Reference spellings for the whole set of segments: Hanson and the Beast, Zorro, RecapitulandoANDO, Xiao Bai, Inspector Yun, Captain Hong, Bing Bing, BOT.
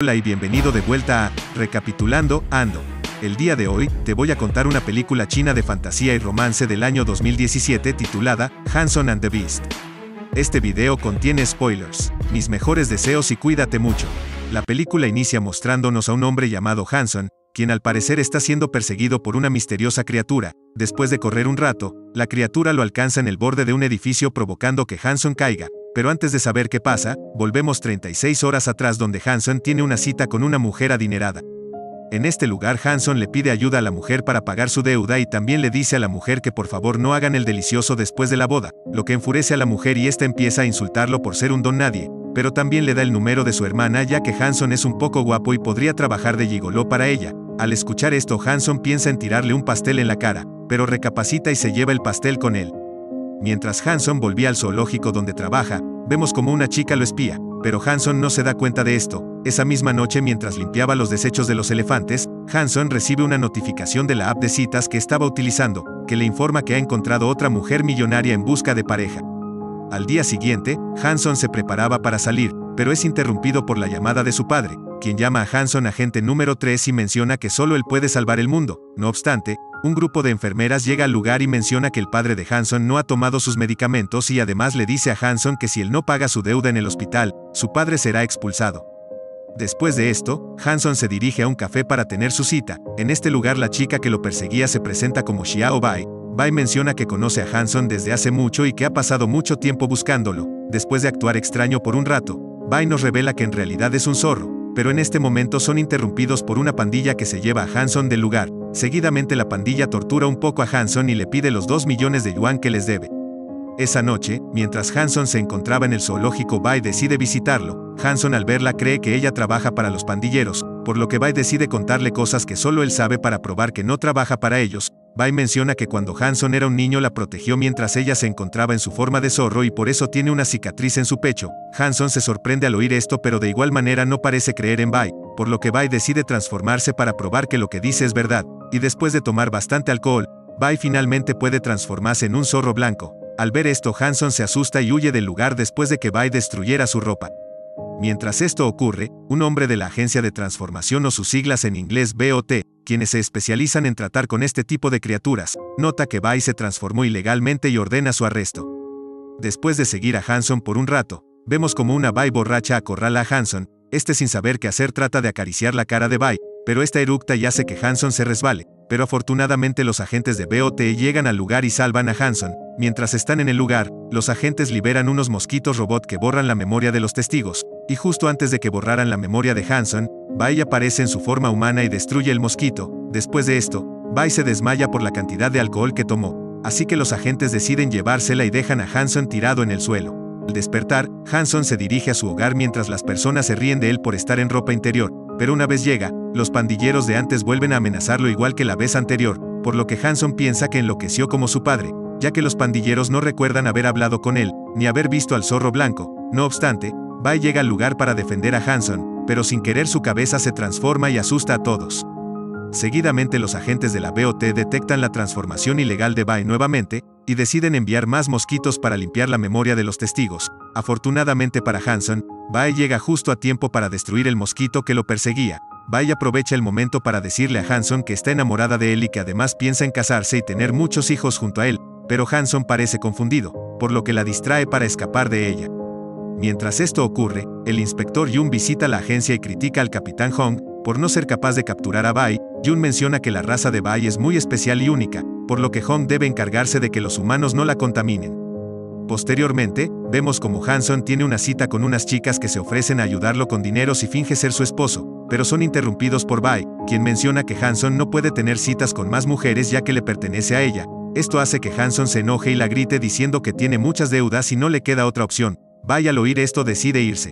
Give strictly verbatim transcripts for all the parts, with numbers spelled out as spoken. Hola y bienvenido de vuelta a Recapitulando Ando. El día de hoy, te voy a contar una película china de fantasía y romance del año dos mil diecisiete titulada Hanson and the Beast. Este video contiene spoilers. Mis mejores deseos y cuídate mucho. La película inicia mostrándonos a un hombre llamado Hanson, quien al parecer está siendo perseguido por una misteriosa criatura. Después de correr un rato, la criatura lo alcanza en el borde de un edificio provocando que Hanson caiga. Pero antes de saber qué pasa, volvemos treinta y seis horas atrás donde Hanson tiene una cita con una mujer adinerada. En este lugar Hanson le pide ayuda a la mujer para pagar su deuda y también le dice a la mujer que por favor no hagan el delicioso después de la boda, lo que enfurece a la mujer y esta empieza a insultarlo por ser un don nadie, pero también le da el número de su hermana ya que Hanson es un poco guapo y podría trabajar de gigoló para ella. Al escuchar esto Hanson piensa en tirarle un pastel en la cara, pero recapacita y se lleva el pastel con él. Mientras Hanson volvía al zoológico donde trabaja, vemos como una chica lo espía, pero Hanson no se da cuenta de esto. Esa misma noche mientras limpiaba los desechos de los elefantes, Hanson recibe una notificación de la app de citas que estaba utilizando, que le informa que ha encontrado otra mujer millonaria en busca de pareja. Al día siguiente, Hanson se preparaba para salir, pero es interrumpido por la llamada de su padre, quien llama a Hanson agente número tres y menciona que solo él puede salvar el mundo. No obstante, un grupo de enfermeras llega al lugar y menciona que el padre de Hanson no ha tomado sus medicamentos y además le dice a Hanson que si él no paga su deuda en el hospital, su padre será expulsado. Después de esto, Hanson se dirige a un café para tener su cita. En este lugar la chica que lo perseguía se presenta como Xiao Bai. Bai menciona que conoce a Hanson desde hace mucho y que ha pasado mucho tiempo buscándolo. Después de actuar extraño por un rato, Bai nos revela que en realidad es un zorro, pero en este momento son interrumpidos por una pandilla que se lleva a Hanson del lugar. Seguidamente la pandilla tortura un poco a Hanson y le pide los dos millones de yuan que les debe. Esa noche, mientras Hanson se encontraba en el zoológico, Bai decide visitarlo. Hanson al verla cree que ella trabaja para los pandilleros, por lo que Bai decide contarle cosas que solo él sabe para probar que no trabaja para ellos. Bai menciona que cuando Hanson era un niño la protegió mientras ella se encontraba en su forma de zorro y por eso tiene una cicatriz en su pecho. Hanson se sorprende al oír esto pero de igual manera no parece creer en Bai, por lo que Bai decide transformarse para probar que lo que dice es verdad, y después de tomar bastante alcohol, Bai finalmente puede transformarse en un zorro blanco. Al ver esto Hanson se asusta y huye del lugar después de que Bai destruyera su ropa. Mientras esto ocurre, un hombre de la agencia de transformación o sus siglas en inglés B O T, quienes se especializan en tratar con este tipo de criaturas, nota que Bai se transformó ilegalmente y ordena su arresto. Después de seguir a Hanson por un rato, vemos como una Bai borracha acorrala a Hanson. Este sin saber qué hacer trata de acariciar la cara de Bai, pero esta eructa y hace que Hanson se resbale, pero afortunadamente los agentes de B O T llegan al lugar y salvan a Hanson. Mientras están en el lugar, los agentes liberan unos mosquitos robot que borran la memoria de los testigos, y justo antes de que borraran la memoria de Hanson, Bai aparece en su forma humana y destruye el mosquito. Después de esto, Bai se desmaya por la cantidad de alcohol que tomó, así que los agentes deciden llevársela y dejan a Hanson tirado en el suelo. Al despertar, Hanson se dirige a su hogar mientras las personas se ríen de él por estar en ropa interior, pero una vez llega, los pandilleros de antes vuelven a amenazarlo igual que la vez anterior, por lo que Hanson piensa que enloqueció como su padre, ya que los pandilleros no recuerdan haber hablado con él, ni haber visto al zorro blanco. No obstante, Bai llega al lugar para defender a Hanson, pero sin querer su cabeza se transforma y asusta a todos. Seguidamente los agentes de la B O T detectan la transformación ilegal de Bai nuevamente, y deciden enviar más mosquitos para limpiar la memoria de los testigos. Afortunadamente para Hanson, Bai llega justo a tiempo para destruir el mosquito que lo perseguía. Bai aprovecha el momento para decirle a Hanson que está enamorada de él y que además piensa en casarse y tener muchos hijos junto a él, pero Hanson parece confundido, por lo que la distrae para escapar de ella. Mientras esto ocurre, el inspector Yun visita la agencia y critica al capitán Hong por no ser capaz de capturar a Bai. Yun menciona que la raza de Bai es muy especial y única, por lo que Hong debe encargarse de que los humanos no la contaminen. Posteriormente, vemos como Hanson tiene una cita con unas chicas que se ofrecen a ayudarlo con dinero si finge ser su esposo, pero son interrumpidos por Bai, quien menciona que Hanson no puede tener citas con más mujeres ya que le pertenece a ella. Esto hace que Hanson se enoje y la grite diciendo que tiene muchas deudas y no le queda otra opción. Bai al oír esto decide irse.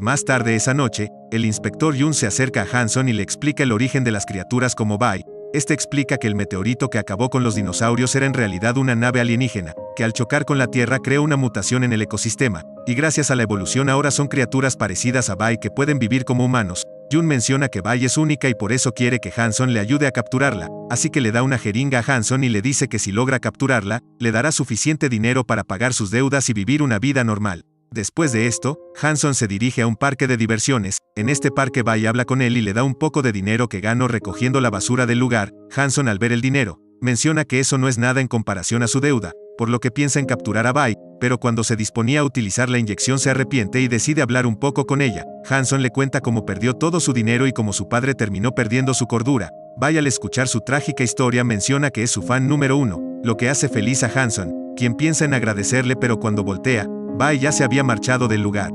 Más tarde esa noche, el inspector Yun se acerca a Hanson y le explica el origen de las criaturas como Bai. Este explica que el meteorito que acabó con los dinosaurios era en realidad una nave alienígena, que al chocar con la Tierra creó una mutación en el ecosistema, y gracias a la evolución ahora son criaturas parecidas a Bai que pueden vivir como humanos. Yun menciona que Bai es única y por eso quiere que Hanson le ayude a capturarla, así que le da una jeringa a Hanson y le dice que si logra capturarla, le dará suficiente dinero para pagar sus deudas y vivir una vida normal. Después de esto, Hanson se dirige a un parque de diversiones. En este parque Bai habla con él y le da un poco de dinero que ganó recogiendo la basura del lugar. Hanson, al ver el dinero, menciona que eso no es nada en comparación a su deuda, por lo que piensa en capturar a Bai, pero cuando se disponía a utilizar la inyección se arrepiente y decide hablar un poco con ella. Hanson le cuenta cómo perdió todo su dinero y cómo su padre terminó perdiendo su cordura. Bai, al escuchar su trágica historia, menciona que es su fan número uno, lo que hace feliz a Hanson, quien piensa en agradecerle, pero cuando voltea, Bai ya se había marchado del lugar.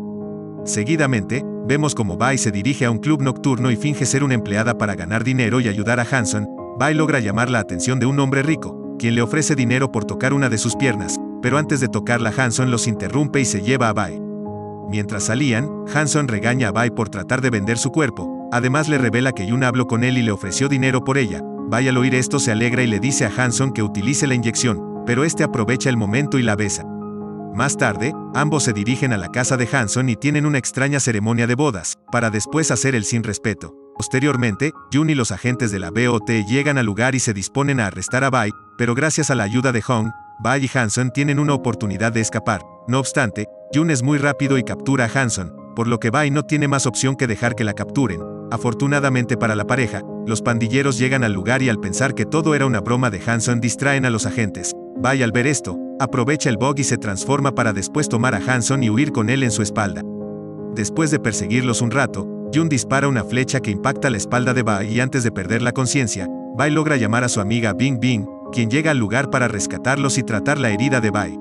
Seguidamente, vemos como Bai se dirige a un club nocturno y finge ser una empleada para ganar dinero y ayudar a Hanson. Bai logra llamar la atención de un hombre rico, quien le ofrece dinero por tocar una de sus piernas, pero antes de tocarla Hanson los interrumpe y se lleva a Bai. Mientras salían, Hanson regaña a Bai por tratar de vender su cuerpo, además le revela que Yun habló con él y le ofreció dinero por ella. Bai, al oír esto, se alegra y le dice a Hanson que utilice la inyección, pero este aprovecha el momento y la besa. Más tarde, ambos se dirigen a la casa de Hanson y tienen una extraña ceremonia de bodas, para después hacer el sin respeto. Posteriormente, Yun y los agentes de la B O T llegan al lugar y se disponen a arrestar a Bai, pero gracias a la ayuda de Hong, Bai y Hanson tienen una oportunidad de escapar. No obstante, Yun es muy rápido y captura a Hanson, por lo que Bai no tiene más opción que dejar que la capturen. Afortunadamente para la pareja, los pandilleros llegan al lugar y, al pensar que todo era una broma de Hanson, distraen a los agentes. Bai, al ver esto, aprovecha el bug y se transforma para después tomar a Hanson y huir con él en su espalda. Después de perseguirlos un rato, Yun dispara una flecha que impacta la espalda de Bai y, antes de perder la conciencia, Bai logra llamar a su amiga Bing Bing, quien llega al lugar para rescatarlos y tratar la herida de Bai.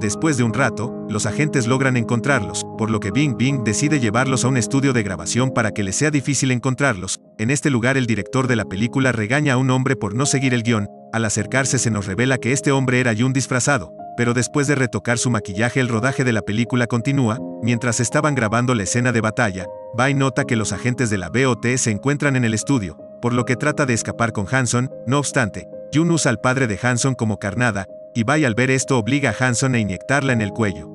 Después de un rato, los agentes logran encontrarlos, por lo que Bing Bing decide llevarlos a un estudio de grabación para que les sea difícil encontrarlos. En este lugar, el director de la película regaña a un hombre por no seguir el guión. Al acercarse se nos revela que este hombre era Yun disfrazado, pero después de retocar su maquillaje el rodaje de la película continúa. Mientras estaban grabando la escena de batalla, Bai nota que los agentes de la B O T se encuentran en el estudio, por lo que trata de escapar con Hanson. No obstante, Yun usa al padre de Hanson como carnada, y Bai, al ver esto, obliga a Hanson a inyectarla en el cuello.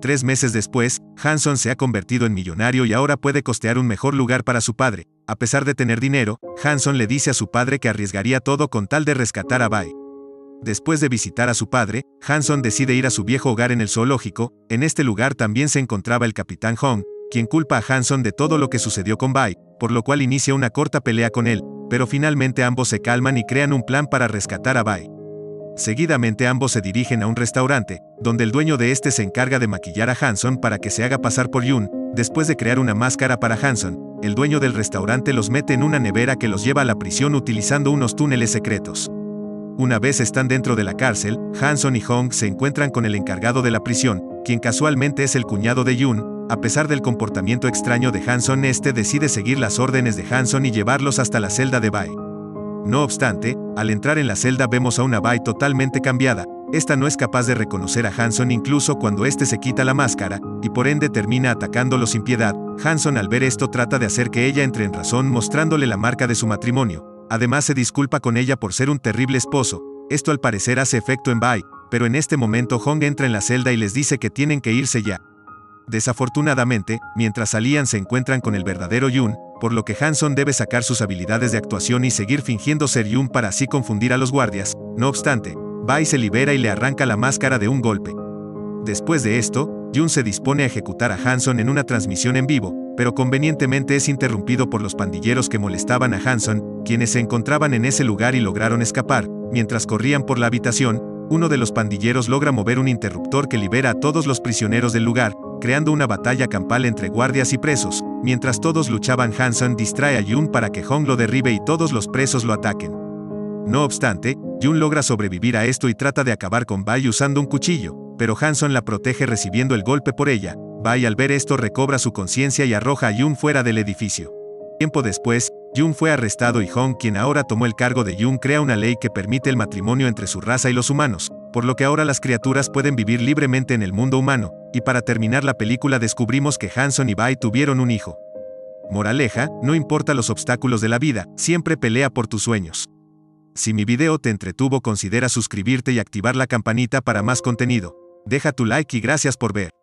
Tres meses después, Hanson se ha convertido en millonario y ahora puede costear un mejor lugar para su padre. A pesar de tener dinero, Hanson le dice a su padre que arriesgaría todo con tal de rescatar a Bai. Después de visitar a su padre, Hanson decide ir a su viejo hogar en el zoológico. En este lugar también se encontraba el Capitán Hong, quien culpa a Hanson de todo lo que sucedió con Bai, por lo cual inicia una corta pelea con él, pero finalmente ambos se calman y crean un plan para rescatar a Bai. Seguidamente ambos se dirigen a un restaurante, donde el dueño de este se encarga de maquillar a Hanson para que se haga pasar por Yun. Después de crear una máscara para Hanson, el dueño del restaurante los mete en una nevera que los lleva a la prisión utilizando unos túneles secretos. Una vez están dentro de la cárcel, Hanson y Hong se encuentran con el encargado de la prisión, quien casualmente es el cuñado de Yun. A pesar del comportamiento extraño de Hanson, este decide seguir las órdenes de Hanson y llevarlos hasta la celda de Bai. No obstante, al entrar en la celda vemos a una Bai totalmente cambiada. Esta no es capaz de reconocer a Hanson incluso cuando este se quita la máscara, y por ende termina atacándolo sin piedad. Hanson, al ver esto, trata de hacer que ella entre en razón mostrándole la marca de su matrimonio. Además se disculpa con ella por ser un terrible esposo. Esto al parecer hace efecto en Bai, pero en este momento Hong entra en la celda y les dice que tienen que irse ya. Desafortunadamente, mientras salían se encuentran con el verdadero Yun, por lo que Hanson debe sacar sus habilidades de actuación y seguir fingiendo ser Yun para así confundir a los guardias. No obstante, Bai se libera y le arranca la máscara de un golpe. Después de esto, Yun se dispone a ejecutar a Hanson en una transmisión en vivo, pero convenientemente es interrumpido por los pandilleros que molestaban a Hanson, quienes se encontraban en ese lugar y lograron escapar. Mientras corrían por la habitación, uno de los pandilleros logra mover un interruptor que libera a todos los prisioneros del lugar, creando una batalla campal entre guardias y presos. Mientras todos luchaban, Hanson distrae a Yun para que Hong lo derribe y todos los presos lo ataquen. No obstante, Yun logra sobrevivir a esto y trata de acabar con Bai usando un cuchillo, pero Hanson la protege recibiendo el golpe por ella. Bai, al ver esto, recobra su conciencia y arroja a Yun fuera del edificio. Tiempo después, Yun fue arrestado y Hong, quien ahora tomó el cargo de Yun, crea una ley que permite el matrimonio entre su raza y los humanos, por lo que ahora las criaturas pueden vivir libremente en el mundo humano. Y para terminar la película descubrimos que Hanson y Bai tuvieron un hijo. Moraleja: no importa los obstáculos de la vida, siempre pelea por tus sueños. Si mi video te entretuvo, considera suscribirte y activar la campanita para más contenido. Deja tu like y gracias por ver.